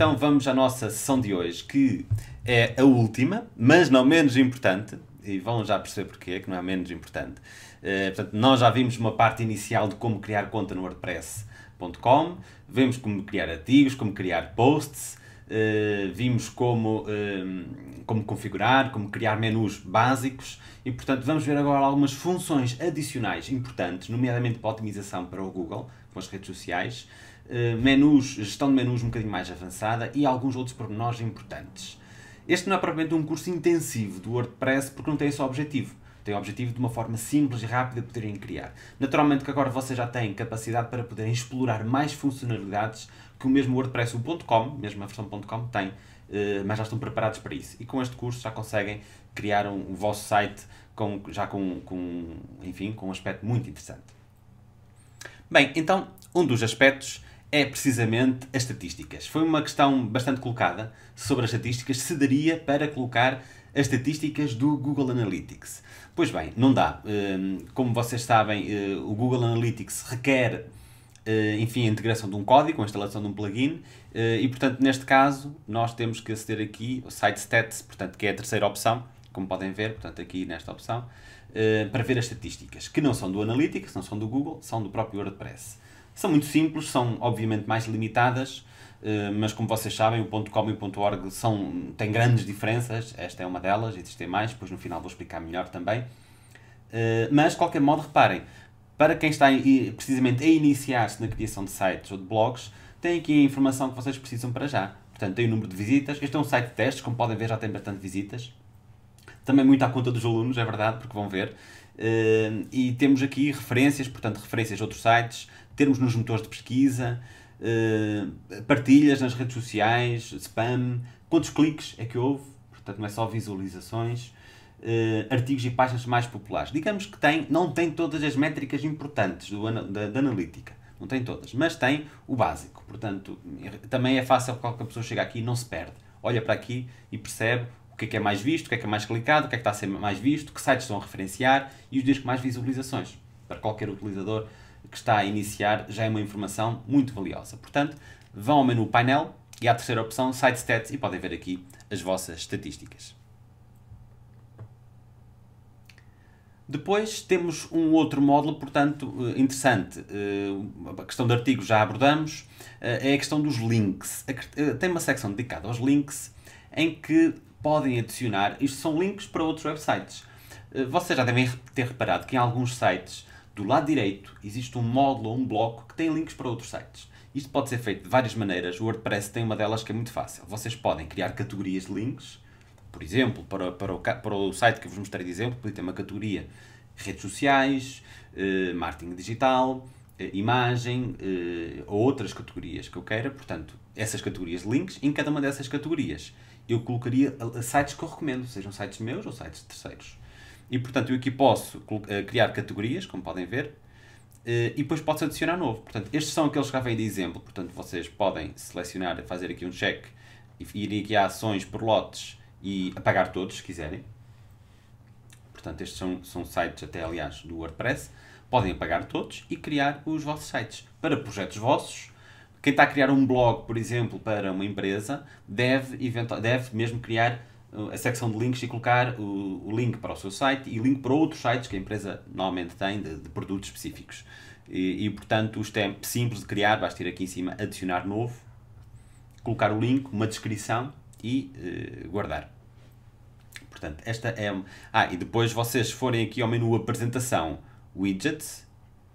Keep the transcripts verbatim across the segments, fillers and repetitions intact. Então vamos à nossa sessão de hoje, que é a última, mas não menos importante, e vão já perceber porquê, que não é menos importante. Uh, portanto, nós já vimos uma parte inicial de como criar conta no WordPress ponto com, vemos como criar artigos, como criar posts, uh, vimos como, um, como configurar, como criar menus básicos e, portanto, vamos ver agora algumas funções adicionais importantes, nomeadamente para a otimização para o Google, para as redes sociais, uh, menus, gestão de menus um bocadinho mais avançada e alguns outros pormenores importantes. Este não é propriamente um curso intensivo do WordPress porque não tem esse objetivo. Tem o objetivo de uma forma simples e rápida poderem criar. Naturalmente que agora vocês já têm capacidade para poderem explorar mais funcionalidades que o mesmo WordPress, o ponto com, mesmo a versão ponto com, tem, mas já estão preparados para isso. E com este curso já conseguem criar um, o vosso site com, já com, com, enfim, com um aspecto muito interessante. Bem, então, um dos aspectos é precisamente as estatísticas. Foi uma questão bastante colocada sobre as estatísticas, se daria para colocar as estatísticas do Google Analytics. Pois bem, não dá. Como vocês sabem, o Google Analytics requer, enfim, a integração de um código, a instalação de um plugin, e, portanto, neste caso, nós temos que aceder aqui ao Site Stats, portanto, que é a terceira opção, como podem ver, portanto, aqui nesta opção, para ver as estatísticas, que não são do Analytics, não são do Google, são do próprio WordPress. São muito simples, são obviamente mais limitadas, mas como vocês sabem, o .com e o .org são, têm grandes diferenças, esta é uma delas, existem mais, depois no final vou explicar melhor também. Mas, de qualquer modo, reparem, para quem está precisamente a iniciar-se na criação de sites ou de blogs, tem aqui a informação que vocês precisam para já. Portanto, tem o número de visitas, este é um site de testes, como podem ver já tem bastante visitas. Também muito à conta dos alunos, é verdade, porque vão ver. E temos aqui referências, portanto, referências a outros sites, termos nos motores de pesquisa, partilhas nas redes sociais, spam, quantos cliques é que houve, portanto não é só visualizações, artigos e páginas mais populares. Digamos que tem, não tem todas as métricas importantes do, da, da analítica, não tem todas, mas tem o básico, portanto também é fácil que qualquer pessoa chegue aqui e não se perde, olha para aqui e percebe o que é que é mais visto, o que é que é mais clicado, o que é que está a ser mais visto, que sites estão a referenciar e os dias com mais visualizações, para qualquer utilizador que está a iniciar, já é uma informação muito valiosa. Portanto, vão ao menu painel e à terceira opção, Site Stats, e podem ver aqui as vossas estatísticas. Depois temos um outro módulo, portanto, interessante. A questão de artigos já abordamos. É a questão dos links. Tem uma secção dedicada aos links em que podem adicionar, isto são links para outros websites. Vocês já devem ter reparado que em alguns sites do lado direito existe um módulo ou um bloco que tem links para outros sites. Isto pode ser feito de várias maneiras. O WordPress tem uma delas que é muito fácil. Vocês podem criar categorias de links. Por exemplo, para, para, o, para o site que eu vos mostrei de exemplo, podia ter uma categoria redes sociais, eh, marketing digital, eh, imagem eh, ou outras categorias que eu queira. Portanto, essas categorias de links, em cada uma dessas categorias eu colocaria sites que eu recomendo, sejam sites meus ou sites de terceiros. E, portanto, eu aqui posso criar categorias, como podem ver, e depois posso adicionar novo. Portanto, estes são aqueles que já vêm de exemplo. Portanto, vocês podem selecionar, fazer aqui um check, ir aqui a ações por lotes e apagar todos, se quiserem. Portanto, estes são, são sites, até aliás, do WordPress. Podem apagar todos e criar os vossos sites. Para projetos vossos, quem está a criar um blog, por exemplo, para uma empresa, deve, deve mesmo criar a secção de links e colocar o, o link para o seu site e link para outros sites que a empresa normalmente tem de, de produtos específicos. E, e portanto, isto é simples de criar, basta ir aqui em cima, adicionar novo, colocar o link, uma descrição e eh, guardar. Portanto, esta é... Ah, e depois vocês forem aqui ao menu Apresentação Widgets,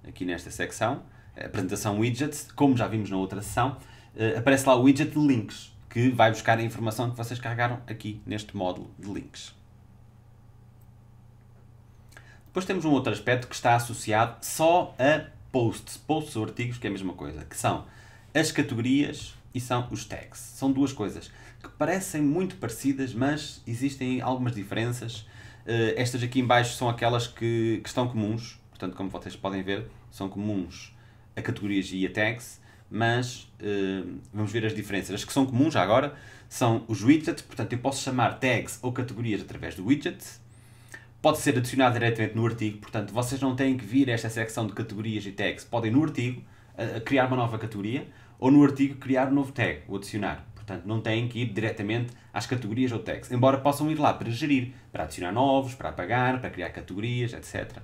aqui nesta secção, Apresentação Widgets, como já vimos na outra sessão, eh, aparece lá o widget de links, que vai buscar a informação que vocês carregaram aqui neste módulo de links. Depois temos um outro aspecto que está associado só a posts, posts ou artigos, que é a mesma coisa, que são as categorias e são os tags. São duas coisas que parecem muito parecidas, mas existem algumas diferenças. Estas aqui em baixo são aquelas que, que estão comuns, portanto, como vocês podem ver, são comuns a categorias e a tags. Mas uh, vamos ver as diferenças. As que são comuns já agora são os widgets, portanto eu posso chamar tags ou categorias através do widget. Pode ser adicionado diretamente no artigo, portanto vocês não têm que vir a esta secção de categorias e tags. Podem no artigo uh, criar uma nova categoria ou no artigo criar um novo tag ou adicionar. Portanto, não têm que ir diretamente às categorias ou tags, embora possam ir lá para gerir, para adicionar novos, para apagar, para criar categorias, etcétera.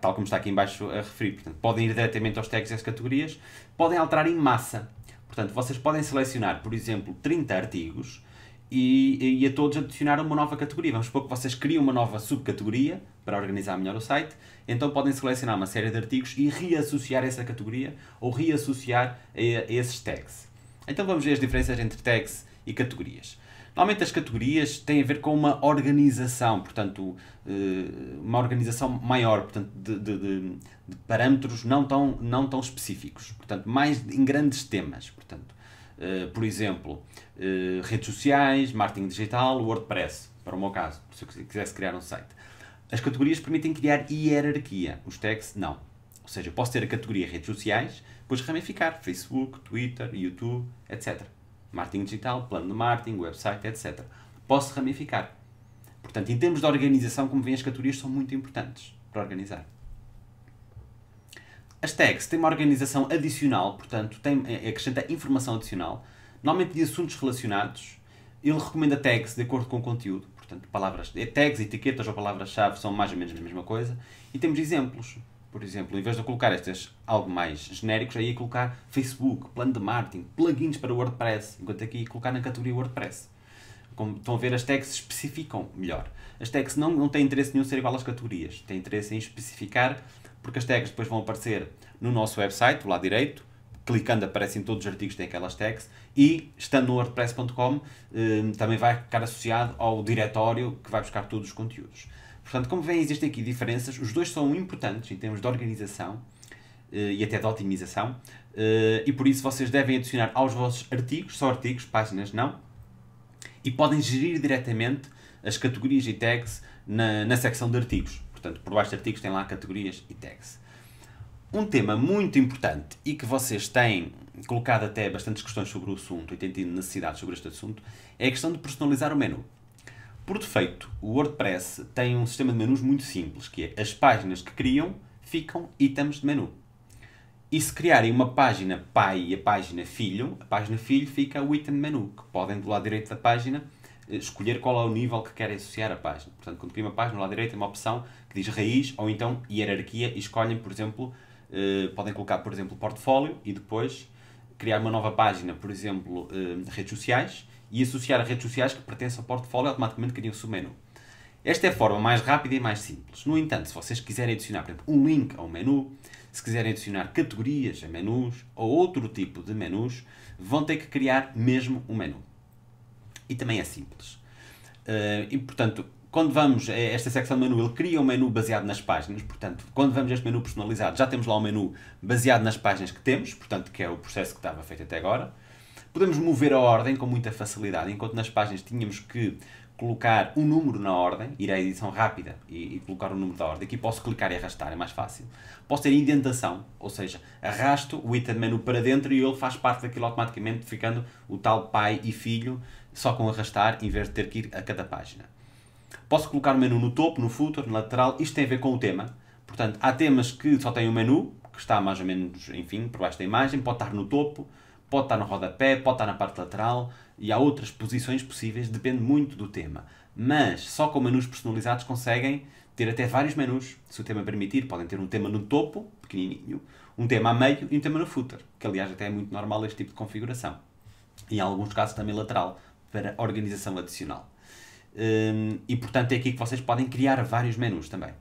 Tal como está aqui em baixo a referir. Portanto, podem ir diretamente aos tags e às categorias, podem alterar em massa. Portanto, vocês podem selecionar, por exemplo, trinta artigos e, e a todos adicionar uma nova categoria. Vamos supor que vocês criam uma nova subcategoria para organizar melhor o site, então podem selecionar uma série de artigos e reassociar essa categoria ou reassociar a, a esses tags. Então vamos ver as diferenças entre tags e categorias. Normalmente as categorias têm a ver com uma organização, portanto, uma organização maior, portanto, de, de, de parâmetros não tão, não tão específicos, portanto, mais em grandes temas, portanto, por exemplo, redes sociais, marketing digital, WordPress, para o meu caso, se eu quisesse criar um site. As categorias permitem criar hierarquia, os tags não. Ou seja, eu posso ter a categoria redes sociais, depois ramificar Facebook, Twitter, YouTube, etcétera. Marketing digital, plano de marketing, website, etcétera. Posso ramificar. Portanto, em termos de organização, como veem, as categorias são muito importantes para organizar. As tags têm uma organização adicional, portanto, têm, acrescenta informação adicional, normalmente de assuntos relacionados. Ele recomenda tags de acordo com o conteúdo, portanto, palavras, tags, etiquetas ou palavras-chave são mais ou menos a mesma coisa. E temos exemplos. Por exemplo, em vez de eu colocar estes algo mais genéricos, aí ia colocar Facebook, plano de marketing, plugins para WordPress, enquanto aqui ia colocar na categoria WordPress. Como estão a ver, as tags especificam melhor. As tags não, não têm interesse nenhum em ser igual às categorias, têm interesse em especificar, porque as tags depois vão aparecer no nosso website, do lado direito, clicando aparecem todos os artigos que têm aquelas tags, e estando no wordpress ponto com também vai ficar associado ao diretório que vai buscar todos os conteúdos. Portanto, como veem, existem aqui diferenças. Os dois são importantes em termos de organização e até de otimização e, por isso, vocês devem adicionar aos vossos artigos, só artigos, páginas não, e podem gerir diretamente as categorias e tags na, na secção de artigos. Portanto, por baixo de artigos tem lá categorias e tags. Um tema muito importante e que vocês têm colocado até bastantes questões sobre o assunto e têm tido necessidades sobre este assunto é a questão de personalizar o menu. Por defeito, o WordPress tem um sistema de menus muito simples, que é as páginas que criam ficam itens de menu. E se criarem uma página pai e a página filho, a página filho fica o item de menu, que podem do lado direito da página escolher qual é o nível que querem associar à página. Portanto, quando criam uma página, do lado direito tem uma opção que diz raiz ou então hierarquia e escolhem, por exemplo, eh, podem colocar, por exemplo, portfólio e depois criar uma nova página, por exemplo, eh, redes sociais, e associar a redes sociais que pertencem ao portfólio automaticamente criam o submenu. Esta é a forma mais rápida e mais simples. No entanto, se vocês quiserem adicionar, por exemplo, um link a um menu, se quiserem adicionar categorias a menus ou outro tipo de menus, vão ter que criar mesmo um menu. E também é simples. E, portanto, quando vamos a esta secção de menu, ele cria um menu baseado nas páginas. Portanto, quando vamos a este menu personalizado, já temos lá um menu baseado nas páginas que temos, portanto, que é o processo que estava feito até agora. Podemos mover a ordem com muita facilidade, enquanto nas páginas tínhamos que colocar um número na ordem, ir à edição rápida e, e colocar o número da ordem. Aqui posso clicar e arrastar, é mais fácil. Posso ter indentação, ou seja, arrasto o item menu para dentro e ele faz parte daquilo automaticamente, ficando o tal pai e filho, só com arrastar, em vez de ter que ir a cada página. Posso colocar o menu no topo, no footer, no lateral, isto tem a ver com o tema. Portanto, há temas que só têm um menu, que está mais ou menos, enfim, por baixo da imagem, pode estar no topo, pode estar no rodapé, pode estar na parte lateral e há outras posições possíveis, depende muito do tema. Mas só com menus personalizados conseguem ter até vários menus, se o tema permitir. Podem ter um tema no topo, pequenininho, um tema a meio e um tema no footer, que aliás até é muito normal este tipo de configuração. Em alguns casos também lateral, para organização adicional. E portanto é aqui que vocês podem criar vários menus também.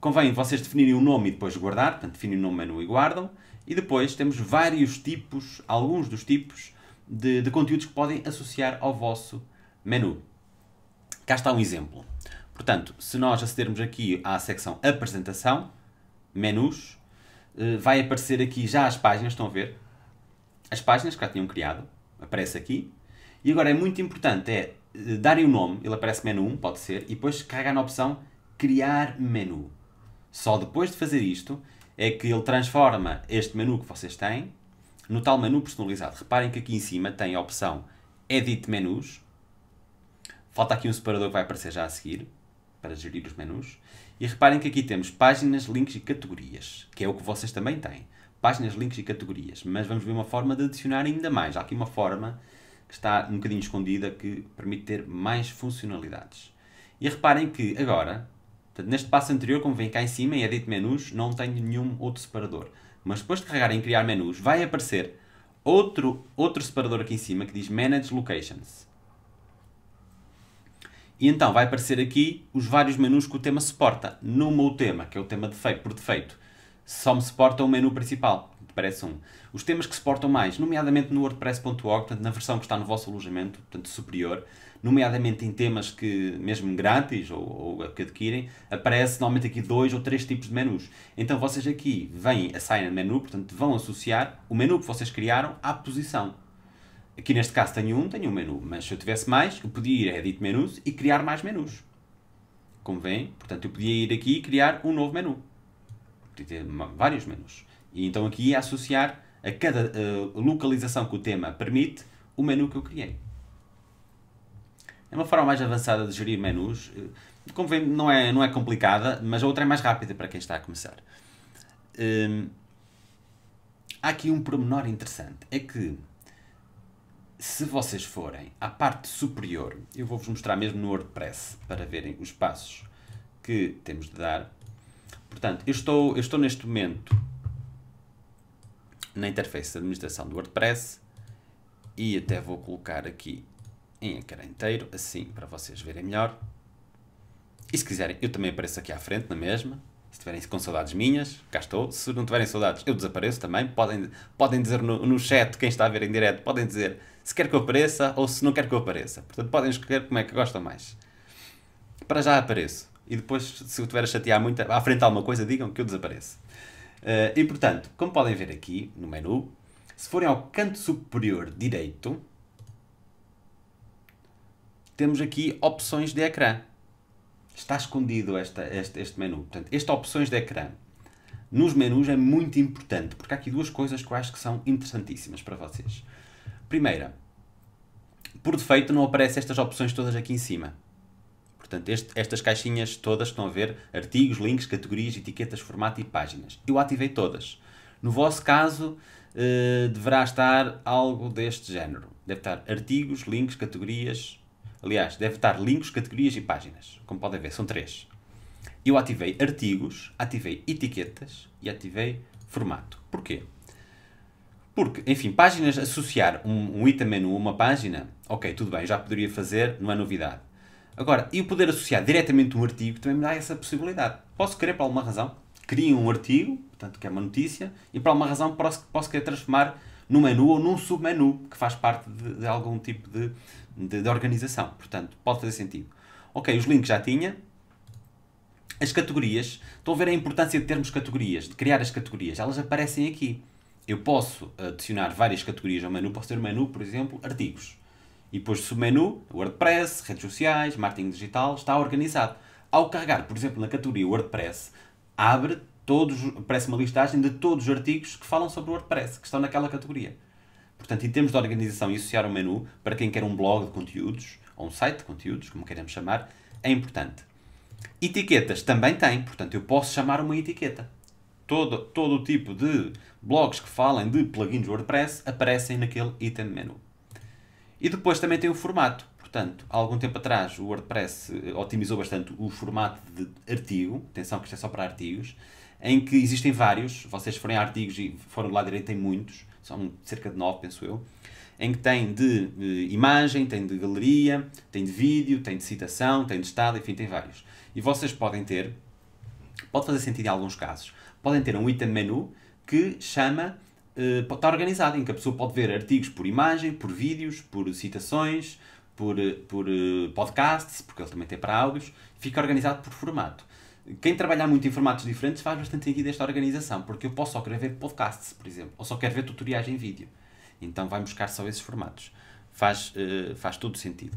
Convém vocês definirem o nome e depois guardar, portanto definem o nome menu e guardam. E depois temos vários tipos, alguns dos tipos, de, de conteúdos que podem associar ao vosso menu. Cá está um exemplo. Portanto, se nós acedermos aqui à secção Apresentação, Menus, vai aparecer aqui já as páginas, estão a ver? As páginas que já tinham criado, aparece aqui. E agora é muito importante, é darem o nome, ele aparece menu um, pode ser, e depois carregar na opção Criar Menu. Só depois de fazer isto é que ele transforma este menu que vocês têm no tal menu personalizado. Reparem que aqui em cima tem a opção Edit Menus. Falta aqui um separador que vai aparecer já a seguir para gerir os menus. E reparem que aqui temos páginas, links e categorias, que é o que vocês também têm. páginas, links e categorias, mas vamos ver uma forma de adicionar ainda mais. Há aqui uma forma que está um bocadinho escondida que permite ter mais funcionalidades. E reparem que agora, portanto, neste passo anterior, como vem cá em cima em Edit Menus, não tenho nenhum outro separador. Mas depois de carregar em Criar Menus, vai aparecer outro, outro separador aqui em cima que diz Manage Locations. E então vai aparecer aqui os vários menus que o tema suporta. No meu tema, que é o tema de feito, por defeito, só me suporta o menu principal, parece um. Os temas que suportam mais, nomeadamente no WordPress ponto org, portanto, na versão que está no vosso alojamento, portanto superior, nomeadamente em temas que, mesmo grátis ou, ou que adquirem, aparece normalmente aqui dois ou três tipos de menus. Então vocês aqui vêm assign menu, portanto vão associar o menu que vocês criaram à posição. Aqui neste caso tenho um, tenho um menu, mas se eu tivesse mais, eu podia ir a Edit Menus e criar mais menus. Como veem, portanto eu podia ir aqui e criar um novo menu. Podia ter vários menus. E então aqui ia associar a cada uh, localização que o tema permite, o menu que eu criei. É uma forma mais avançada de gerir menus. Como veem, não é, não é complicada, mas a outra é mais rápida para quem está a começar. Hum, há aqui um pormenor interessante. É que se vocês forem à parte superior, eu vou-vos mostrar mesmo no WordPress para verem os passos que temos de dar. Portanto, eu estou, eu estou neste momento na interface de administração do WordPress e até vou colocar aqui em ecrã inteiro, assim, para vocês verem melhor. E se quiserem, eu também apareço aqui à frente, na mesma. Se tiverem com saudades minhas, cá estou. Se não tiverem saudades, eu desapareço também. Podem, podem dizer no, no chat, quem está a ver em direto, podem dizer se quer que eu apareça ou se não quer que eu apareça. Portanto, podem escolher como é que gostam mais. Para já apareço. E depois, se eu estiver a chatear muito, à frente alguma coisa, digam que eu desapareço. Uh, e, portanto, como podem ver aqui, no menu, se forem ao canto superior direito, temos aqui opções de ecrã. Está escondido esta, este, este menu. Portanto, esta opções de ecrã nos menus é muito importante, porque há aqui duas coisas que eu acho que são interessantíssimas para vocês. Primeira, por defeito não aparecem estas opções todas aqui em cima. Portanto, este, estas caixinhas todas que estão a ver, artigos, links, categorias, etiquetas, formato e páginas. Eu ativei todas. No vosso caso, eh, deverá estar algo deste género. Deve estar artigos, links, categorias... Aliás, deve estar links, categorias e páginas. Como podem ver, são três. Eu ativei artigos, ativei etiquetas e ativei formato. Porquê? Porque, enfim, páginas, associar um, um item menu a uma página, ok, tudo bem, já poderia fazer, não é novidade. Agora, eu poder associar diretamente um artigo também me dá essa possibilidade. Posso querer, por alguma razão, crio um artigo, portanto, que é uma notícia, e por alguma razão posso, posso querer transformar num menu ou num submenu que faz parte de, de algum tipo de, de, de organização. Portanto, pode fazer sentido. Ok, os links já tinha. As categorias. Estão a ver a importância de termos categorias, de criar as categorias. Elas aparecem aqui. Eu posso adicionar várias categorias ao menu. Posso ter um menu, por exemplo, artigos. E depois submenu, WordPress, redes sociais, marketing digital, está organizado. Ao carregar, por exemplo, na categoria WordPress, abre todos, aparece uma listagem de todos os artigos que falam sobre o WordPress, que estão naquela categoria. Portanto, em termos de organização e associar um menu, para quem quer um blog de conteúdos, ou um site de conteúdos, como queremos chamar, é importante. Etiquetas também tem, portanto, eu posso chamar uma etiqueta. Todo, todo o tipo de blogs que falem de plugins WordPress aparecem naquele item menu. E depois também tem o formato. Portanto, há algum tempo atrás o WordPress otimizou bastante o formato de artigo. Atenção que isto é só para artigos. Em que existem vários, vocês forem a artigos e foram do lado direito, tem muitos, são cerca de nove, penso eu, em que tem de, de imagem, tem de galeria, tem de vídeo, tem de citação, tem de estado, enfim, tem vários. E vocês podem ter, pode fazer sentido em alguns casos, podem ter um item menu que chama, eh, está organizado, em que a pessoa pode ver artigos por imagem, por vídeos, por citações, por, por eh, podcasts, porque ele também tem para áudios, fica organizado por formato. Quem trabalhar muito em formatos diferentes faz bastante sentido esta organização, porque eu posso só querer ver podcasts, por exemplo, ou só quero ver tutoriais em vídeo. Então vai buscar só esses formatos. Faz, uh, faz todo sentido.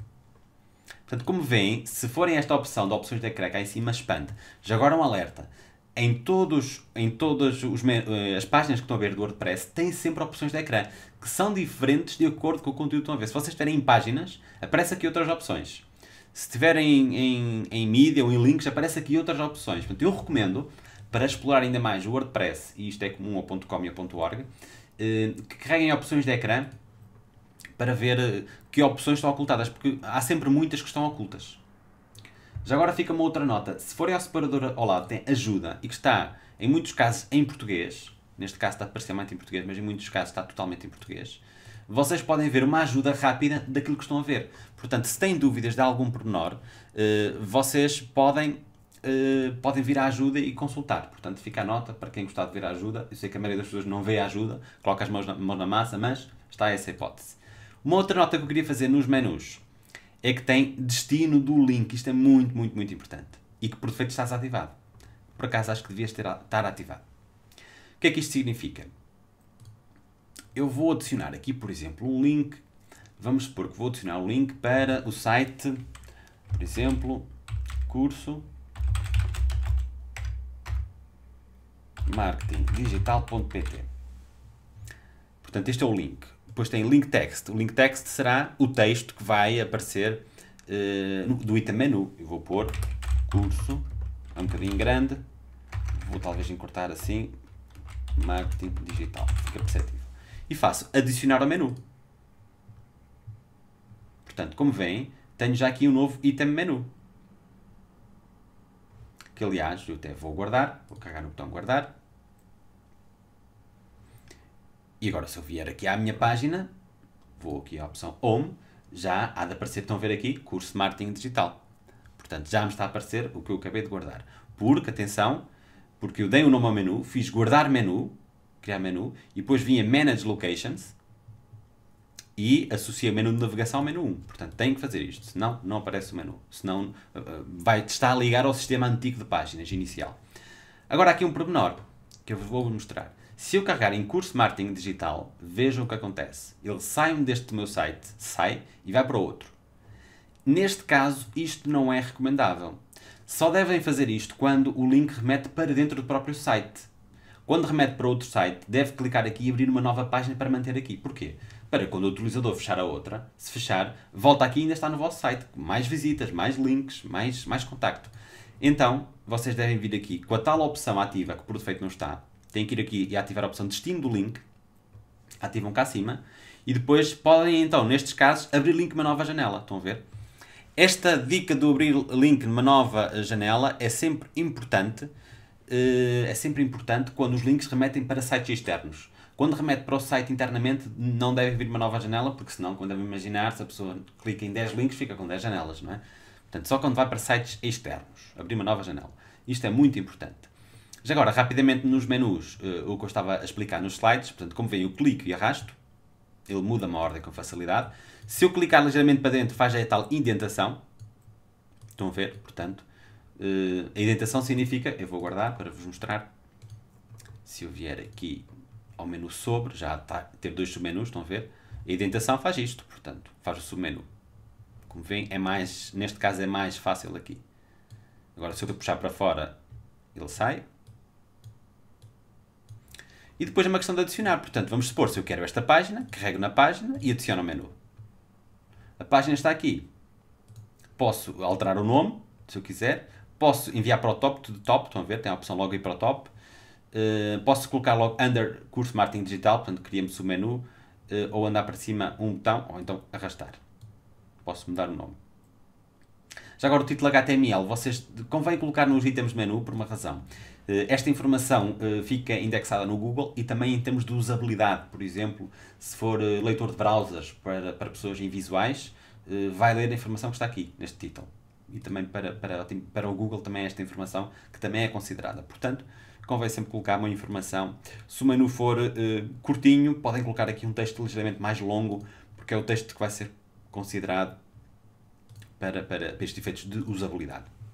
Portanto, como veem, se forem esta opção de opções de ecrã, cá em cima expande. Já agora um alerta. Em todas em todos os, uh, as páginas que estão a ver do WordPress, tem sempre opções de ecrã, que são diferentes de acordo com o conteúdo que estão a ver. Se vocês estiverem em páginas, aparece aqui outras opções. Se estiverem em, em, em mídia ou em links, aparece aqui outras opções. Portanto, eu recomendo, Para explorar ainda mais o WordPress, e isto é comum ao .com e ao .org, que carreguem opções de ecrã para ver que opções estão ocultadas, porque há sempre muitas que estão ocultas. Já agora fica uma outra nota. Se forem ao separador ao lado, tem ajuda, e que está, em muitos casos, em português. Neste caso está parcialmente em português, mas em muitos casos está totalmente em português. Vocês podem ver uma ajuda rápida daquilo que estão a ver. Portanto, se têm dúvidas de algum pormenor, vocês podem, podem vir à ajuda e consultar. Portanto, fica a nota para quem gostar de ver a ajuda. Eu sei que a maioria das pessoas não vê a ajuda, coloca as mãos na, mãos na massa, mas está essa hipótese. Uma outra nota que eu queria fazer nos menus é que tem destino do link. Isto é muito, muito, muito importante. E que por defeito está desativado. Por acaso acho que devias ter, estar ativado. O que é que isto significa? Eu vou adicionar aqui, por exemplo, um link. Vamos supor que vou adicionar um link para o site, por exemplo, curso marketing digital ponto p t. Portanto, este é o link. Depois tem link text. O link text será o texto que vai aparecer uh, do item menu. Eu vou pôr curso, é um bocadinho grande. Vou talvez encurtar assim, marketing digital. Fica perceptível. E faço adicionar ao menu. Portanto, como veem, tenho já aqui um novo item menu. Que, aliás, eu até vou guardar. Vou carregar no botão guardar. E agora, se eu vier aqui à minha página, vou aqui à opção Home, já há de aparecer, estão a ver aqui, curso de marketing digital. Portanto, já me está a aparecer o que eu acabei de guardar. Porque, atenção, porque eu dei o nome ao menu, fiz guardar menu, criar menu, e depois vim a Manage Locations e associei menu de navegação ao menu um. Portanto, tenho que fazer isto, senão não aparece o menu. Senão vai estar a ligar ao sistema antigo de páginas, inicial. Agora, há aqui um pormenor que eu vos vou mostrar. Se eu carregar em curso de marketing digital, vejam o que acontece. Ele sai-me deste meu site, sai e vai para outro. Neste caso, isto não é recomendável. Só devem fazer isto quando o link remete para dentro do próprio site. Quando remete para outro site, deve clicar aqui e abrir uma nova página para manter aqui. Porquê? Para quando o utilizador fechar a outra, se fechar, volta aqui e ainda está no vosso site. Com mais visitas, mais links, mais, mais contacto. Então, vocês devem vir aqui com a tal opção ativa, que por defeito não está. Têm que ir aqui e ativar a opção destino do link. Ativam cá acima. E depois podem, então, nestes casos, abrir link numa nova janela. Estão a ver? Esta dica de abrir link numa nova janela é sempre importante. Uh, é sempre importante quando os links remetem para sites externos. Quando remete para o site internamente, não deve vir uma nova janela, porque senão, como devem imaginar, se a pessoa clica em dez links, fica com dez janelas, não é? Portanto, só quando vai para sites externos, abrir uma nova janela. Isto é muito importante. Já agora, rapidamente nos menus, uh, o que eu estava a explicar nos slides, portanto, como veem, eu clico e arrasto, ele muda uma ordem com facilidade. Se eu clicar ligeiramente para dentro, faz a tal indentação. Estão a ver? Portanto, Uh, a indentação significa, eu vou guardar para vos mostrar, se eu vier aqui ao menu sobre, já está, teve dois submenus, estão a ver? A indentação faz isto, portanto, faz o submenu. Como veem, é mais, neste caso é mais fácil aqui. Agora, se eu puxar para fora, ele sai. E depois é uma questão de adicionar, portanto, vamos supor, se eu quero esta página, carrego na página e adiciono ao menu. A página está aqui. Posso alterar o nome, se eu quiser. Posso enviar para o top, do top, estão a ver, tem a opção logo ir para o top. Uh, posso colocar logo under curso marketing digital, portanto cria-me submenu, uh, ou andar para cima um botão, ou então arrastar. Posso mudar o nome. Já agora o título H T M L, vocês convém colocar nos itens de menu por uma razão. Uh, esta informação uh, fica indexada no Google e também em termos de usabilidade, por exemplo, se for uh, leitor de browsers para, para pessoas invisuais, uh, vai ler a informação que está aqui, neste título. E também para, para, para o Google também esta informação que também é considerada. Portanto, convém sempre colocar uma informação. Se o menu for eh, curtinho, podem colocar aqui um texto ligeiramente mais longo, porque é o texto que vai ser considerado para, para, para estes efeitos de usabilidade.